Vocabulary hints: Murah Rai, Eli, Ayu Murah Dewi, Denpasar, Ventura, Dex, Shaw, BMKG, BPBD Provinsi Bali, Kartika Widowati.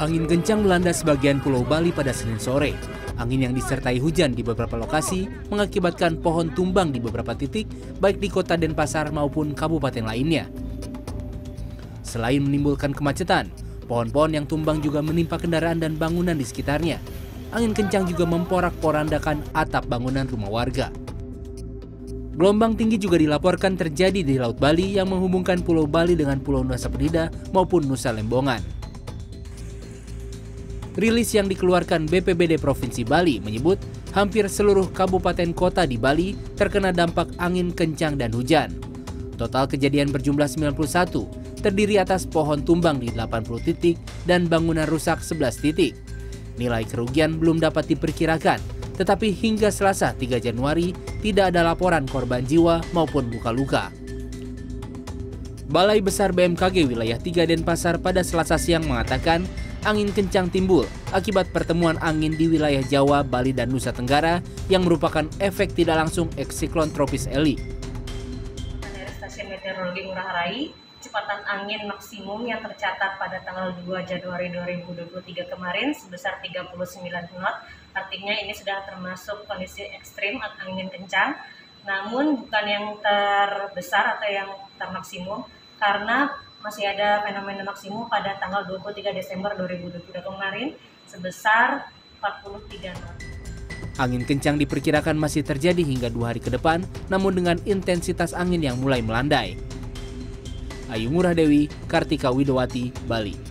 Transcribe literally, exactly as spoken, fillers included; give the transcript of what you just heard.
angin kencang melanda sebagian pulau Bali pada Senin sore. Angin yang disertai hujan di beberapa lokasi mengakibatkan pohon tumbang di beberapa titik, baik di kota Denpasar maupun kabupaten lainnya. Selain menimbulkan kemacetan, pohon-pohon yang tumbang juga menimpa kendaraan dan bangunan di sekitarnya. Angin kencang juga memporak-porandakan atap bangunan rumah warga. Gelombang tinggi juga dilaporkan terjadi di Laut Bali yang menghubungkan Pulau Bali dengan Pulau Nusa Penida maupun Nusa Lembongan. Rilis yang dikeluarkan B P B D Provinsi Bali menyebut hampir seluruh kabupaten kota di Bali terkena dampak angin kencang dan hujan. Total kejadian berjumlah sembilan puluh satu, terdiri atas pohon tumbang di delapan puluh titik dan bangunan rusak sebelas titik. Nilai kerugian belum dapat diperkirakan. Tetapi hingga Selasa tiga Januari tidak ada laporan korban jiwa maupun luka-luka. Balai Besar B M K G wilayah tiga Denpasar pada Selasa siang mengatakan angin kencang timbul akibat pertemuan angin di wilayah Jawa, Bali, dan Nusa Tenggara yang merupakan efek tidak langsung eksiklon tropis Eli. Dari Stasiun Meteorologi Murah Rai, kecepatan angin maksimum yang tercatat pada tanggal dua Januari dua ribu dua puluh tiga kemarin sebesar tiga puluh sembilan knot, artinya ini sudah termasuk kondisi ekstrim atau angin kencang, namun bukan yang terbesar atau yang termaksimum, karena masih ada fenomena maksimum pada tanggal dua puluh tiga Desember dua ribu dua puluh tiga kemarin sebesar empat puluh tiga knot. Angin kencang diperkirakan masih terjadi hingga dua hari ke depan, namun dengan intensitas angin yang mulai melandai. Ayu Murah Dewi, Kartika Widowati, Bali.